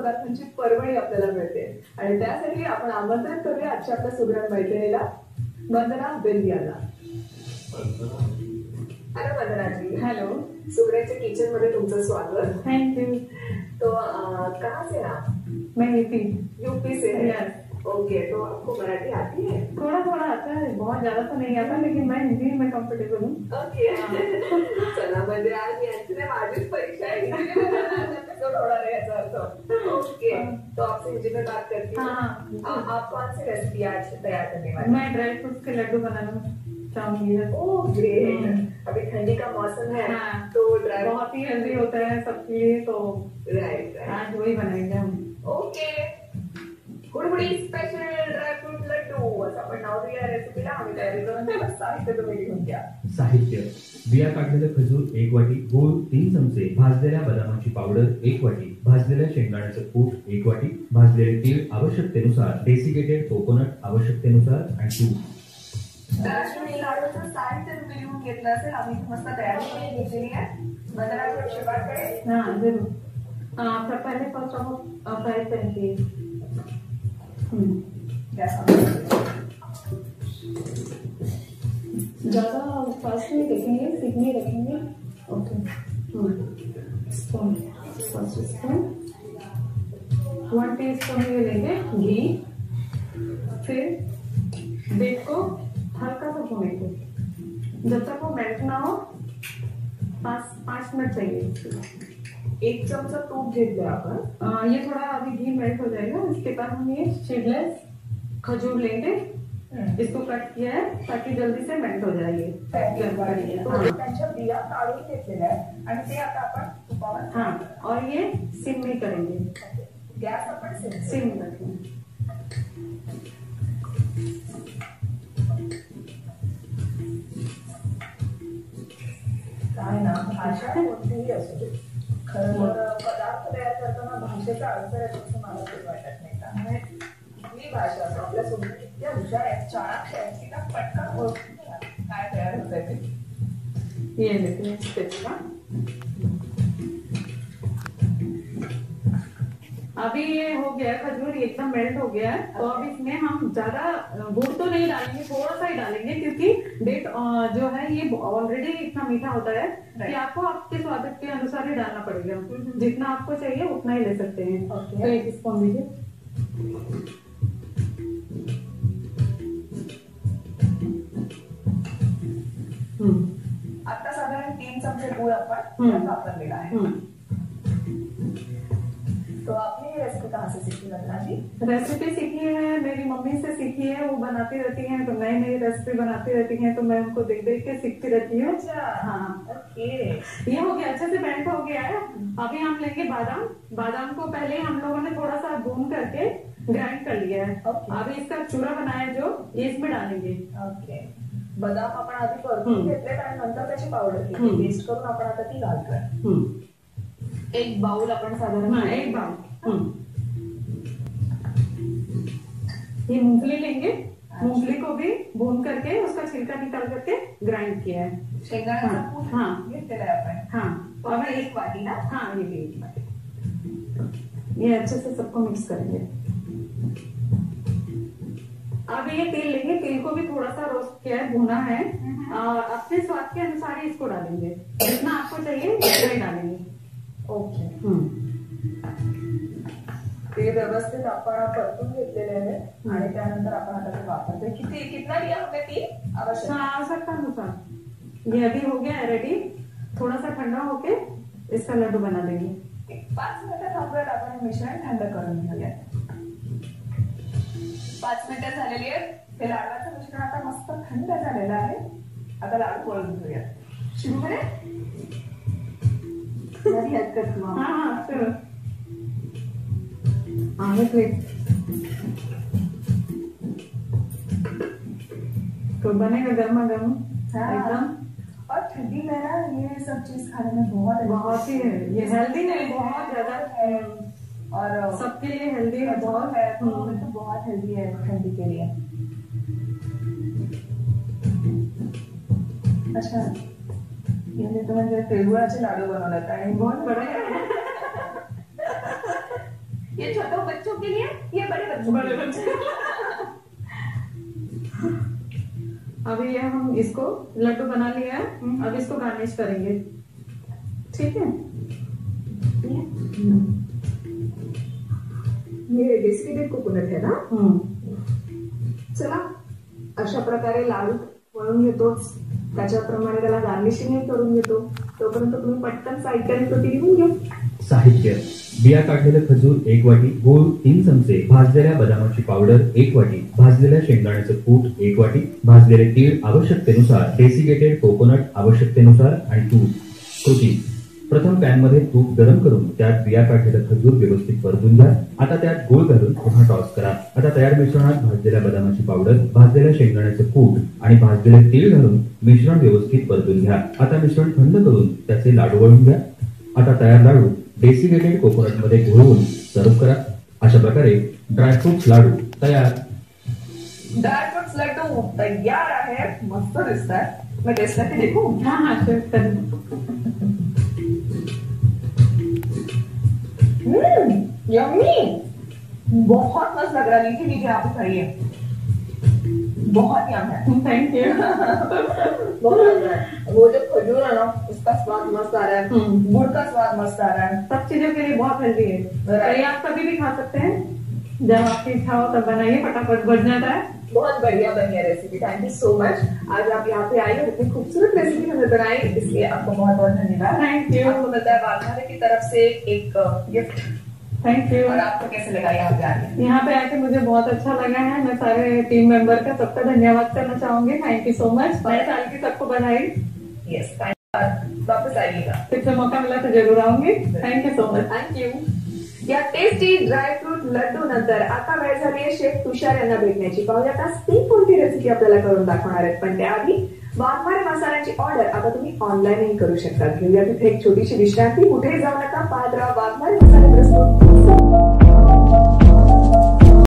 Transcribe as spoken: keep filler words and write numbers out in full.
पदार्थांची पर्वणी आपल्याला मिळते आणि त्यासाठी आपण आमंत्रण करूया आजच्या आपल्या सुग्रण मैत्रिणीला वंदना बेल्यांना. हॅलो वंदनाजी. हॅलो. सुग्रणच्या किचन मध्ये तुमचं स्वागत. थँक्यू. तो कहाँ से आप? मैं यूपी. यूपी से है. ओके. तो आपको मराठी आती है? थोड़ा थोड़ा आता है, बहुत ज्यादा तो नहीं आता, लेकिन मैं हिंदी में कम्फर्टेबल हूँ. ओके. चला म्हणजे आज यांची माझीच परीक्षा आहे. ओके. तो आपसे हिंदी में बात करती हूँ. हाँ. आप कौन सी रेसिपी आज तैयार करने वाले? मैं ड्राई फ्रूट्स के लड्डू बनाना चाहूंगी. Oh great. अभी ठंडी का मौसम है. हाँ. तो ड्राई बहुत ही हेल्दी होता है सबके लिए, तो राइट आज वही बनाएंगे हम. ओके. गुडगुडी स्पेशल ड्राई फ्रूट लड्डू असं आपण नाव दिलं रेसिपीला. आम्ही तयारी करून साहित्य तुम्ही घेऊन घ्या. साहित्य: बिया काढलेले खजूर एक वाटी, गूळ तीन चमचे, भाजलेल्या बदामाची पावडर एक वाटी, भाजलेल्या शेंगदाण्याचे कूट एक वाटी, भाजलेले तीळ आवश्यकतेनुसार, डेसिकेटेड कोकोनट आवश्यकतेनुसार आणि तूप. दाशुनी लाडूचं साहित्य तुम्ही घेऊन घेतलं असेल. आम्ही मस्त तयारी करून घेतलेली आहे. बदामाची आवश्यकताकडे हां जरूर. तर पहिले फर्स्ट आपण फ्राय करते. ज्यादा फास्ट नहीं देखेंगे, सिग्नी रखेंगे. Okay. Spoon first spoon one teaspoon ये लेंगे घी. फिर डेट को हल्का सा भूने को, जब तक वो मेल्ट ना हो. पाँच पाँच मिनट चाहिए. एक चमचा तूप घेत द्या आपण. ये थोड़ा अभी घी मेल्ट हो जाएगा. इसके बाद हम ये सीडलेस खजूर लेंगे. इसको कट किया है ताकि जल्दी से मेल्ट हो जाए. बिया काढून घेतलेला आहे आणि ते आता आपण तुपावर. हाँ. और ये सिम में करेंगे. गॅस आपण सिम करेंगे. काय ना भाषा कोणतीही असू दे, पदार्थ तयार करताना भाषेचा अडथळा येतो असं मला तरी वाटत नाही. त्यामुळे ही भाषा आपल्या सोबत इतक्या हुशार आहेत, चाणाक्ष आहेत की त्या पटकन ओळखून काय तयार होत आहे ते. ये लेते स्पेचला. अभी ये हो गया खजूर एकदम मेल्ट हो गया है. तो अब इसमें हम ज्यादा गुड़ तो नहीं डालेंगे, थोड़ा सा ही डालेंगे क्योंकि डेट जो है ये ऑलरेडी इतना मीठा होता है कि आपको आपके स्वाद के अनुसार ही डालना पड़ेगा. जितना आपको चाहिए उतना ही ले सकते हैं. तो एक स्पून लीजिए. आता साधारण तीन चमचे गुड़ आपण वापरले आहे. तो आपने ये रेसिपी कहाँ से सीखी वंदना जी? रेसिपी सीखी है मेरी मम्मी से सीखी है. वो बनाती रहती हैं, तो नई नई रेसिपी बनाती रहती हैं, तो मैं उनको देख देख के सीखती रहती हूँ. हाँ. ओके. ये हो गया, अच्छे से मेल्ट हो गया है. अभी हम लेंगे बादाम. बादाम को पहले हम लोगों ने थोड़ा सा भून करके ग्राइंड कर लिया है. अभी इसका चूरा बनाया जो ये इसमें डालेंगे. ओके. बादाम आपण आधी परतून घेतले आणि नंतर त्याची पावडर केली. पेस्ट करून आपण आता ती घालतोय. एक बाउल आपण साधारण. हाँ, एक बाउल ये मूंगफली लेंगे. मूंगफली को भी भून करके उसका छिलका निकाल करके ग्राइंड किया है. हाँ. हाँ. है. हाँ. और एक वाटी ना. हाँ. ये भी एक वाटी. ये अच्छे से सबको मिक्स करेंगे. अब ये तेल लेंगे. तेल को भी थोड़ा सा रोस्ट किया है, भुना है. और अपने स्वाद के अनुसार ही इसको डालेंगे. जितना आपको चाहिए उतना ही डालेंगे. ओके. ते व्यवस्थित आपण परतून घेतलेले आहे आणि त्यानंतर आपण आता ते वापरतोय. किती कितना लिया हमने? तीन आवश्यक. हाँ आवश्यकता अनुसार. ये अभी हो गया है रेडी. थोड़ा सा ठंडा होके इसका लड्डू बना देंगे. पाच मिनिटात आपल्याला आपण मिश्रण थंड करून घेऊया. पाच मिनिटं झालेली आहेत. हे लाडवाचं मिश्रण आता मस्त थंड झालेलं आहे. आता लाडू वळून घेऊया. शुरू करूया. बड़ी हरकत मां. हां हां चलो. हां एक तो बनेगा गर्मा गर्म एकदम. और ठंडी में ना ये सब चीज खाने में बहुत बहुत ही है. ये हेल्दी नहीं, बहुत ज्यादा है और सबके लिए हेल्दी है. बहुत है तो बहुत हेल्दी है ठंडी के लिए. अच्छा. ये तो म्हणजे तिळगुळाचे लाडू बनवलेत आणि बहुत बडे. ये छोटे बच्चों के लिए, ये बड़े बच्चों बड़े बच्चे। अभी ये हम इसको लड्डू बना लिया है, अब इसको गार्निश करेंगे, ठीक है। ये बिस्किटेड कोकोनट है ना। चला अशा प्रकारे लाडू वळून घेतो, त्याच्याप्रमाणे त्याला गार्निशिंग करून घेतो। तोपर्यंत तुम्ही पटकन साहित्याने तो लिहून घ्या। साहित्य: बिया काढलेले खजूर एक वाटी, गूळ तीन चमचे, भाजलेल्या बदामाची पावडर एक वाटी, भाजलेल्या शेंगदाण्याचे कूट एक वाटी, भाजलेले तीळ आवश्यकतेनुसार, डेसिकेटेड कोकोनट आवश्यकतेनुसार आणि तूप। कृती: प्रथम पॅन मध्ये तूप गरम करून त्यात बिया काढलेले खजूर व्यवस्थित परतून घ्या। आता त्यात गूळ घालून पुन्हा टॉस करा। आता तयार मिश्रणात भाजलेल्या बदामाची पावडर, भाजलेल्या शेंगदाण्याचे कूट आणि भाजलेले तीळ घालून मिश्रण व्यवस्थित परतून घ्या। आता मिश्रण थंड करून त्याचे लाडू वळून घ्या। आता तयार लाडू डेसिकेटेड कोकोनट मध्ये घोळून सर्व करा। अशा प्रकारे ड्रायफ्रूट्स लाडू तयार। ड्रायफ्रूट्स लाडू तयार आहे। मस्त दिसत आहे, मैं टेस्ट करके देखू। हां हां टेस्ट कर। हम्म यम्मी, बहुत मस्त लग रहा है। लीजिए लीजिए, आप खाइए, बहुत यम है। Thank you. वो जो खजूर है ना, उसका स्वाद मस्त आ रहा है, गुड़ का स्वाद मस्त आ रहा है। सब चीजों के लिए बहुत हेल्दी है। अरे आप कभी भी खा सकते हैं, जब आपकी इच्छा हो तब बनाइए, फटाफट बन जाता है। बहुत बढ़िया बढ़िया recipe, thank you so much. आज आप यहाँ पे आए, इतनी खूबसूरत रेसिपी हमें बनाई, इसलिए आपको बहुत बहुत धन्यवाद। Thank you. आपको मिलता है वाघारे की तरफ से एक गिफ्ट। Thank you. और आपको कैसे लगा यहाँ पे आके? यहाँ पे आके मुझे बहुत अच्छा लगा है। मैं सारे टीम मेंबर का सबका धन्यवाद करना चाहूंगी। Thank you so much. नए साल की सबको बधाई। यस, वापस आइएगा, फिर से मौका मिला तो जरूर आऊंगी। Thank you so much. Thank you. या टेस्टी ड्रायफ्रूट लड्डू नंतर आता वेळ झाली आहे शेफ तुषार यांना भेटण्याची। पाहूया आता ती कोणती रेसिपी आपल्याला करून दाखवणार आहेत। पण त्याआधी वाघमारे मसाल्याची ऑर्डर आता तुम्ही ऑनलाईनही करू शकता। घेऊया तिथे एक छोटीशी विश्रांती, कुठेही जाऊ नका, पाहत राहा वाघमारे मसाला प्रस्तुत।